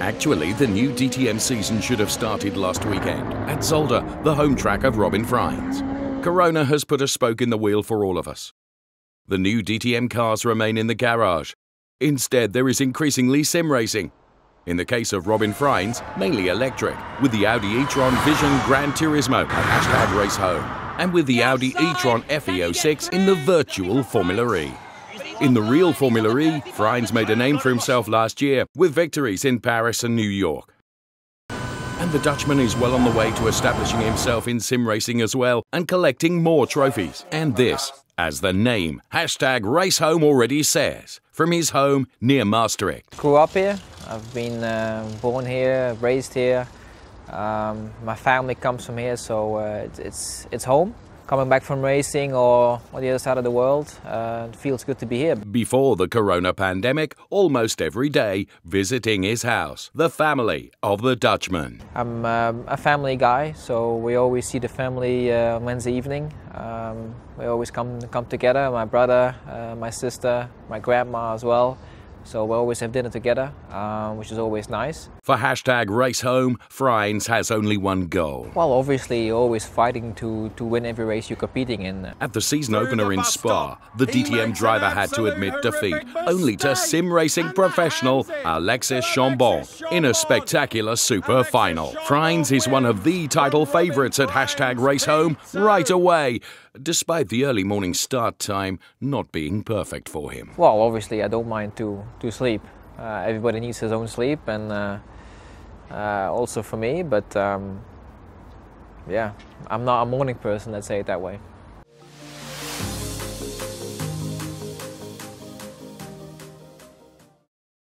Actually, the new DTM season should have started last weekend at Zolder, the home track of Robin Frijns. Corona has put a spoke in the wheel for all of us. The new DTM cars remain in the garage. Instead, there is increasingly sim racing. In the case of Robin Frijns, mainly electric, with the Audi e-tron Vision Gran Turismo at #RaceHome, and with the Audi e-tron Fe06 in the virtual Formula E. In the real Formula E, Frijns made a name for himself last year with victories in Paris and New York. And the Dutchman is well on the way to establishing himself in sim racing as well and collecting more trophies. And this, as the name, #RaceHome already says, from his home near Maastricht. Grew up here. I've been born here, raised here. My family comes from here, so it's home. Coming back from racing or on the other side of the world, it feels good to be here. Before the corona pandemic, almost every day, visiting his house, the family of the Dutchman. I'm a family guy, so we always see the family on Wednesday evening. We always come together, my brother, my sister, my grandma as well. So we always have dinner together, which is always nice. For #RaceHome, Frijns has only one goal. Well, obviously, you're always fighting to win every race you're competing in. At the season opener in Spa, the DTM driver had to admit defeat, only to sim racing professional Alexis Chambon in a spectacular super final. Frijns is one of the title favourites at #RaceHome right away, despite the early morning start time not being perfect for him. Well, obviously, I don't mind to sleep. Everybody needs his own sleep, and also for me, but yeah, I'm not a morning person, let's say it that way.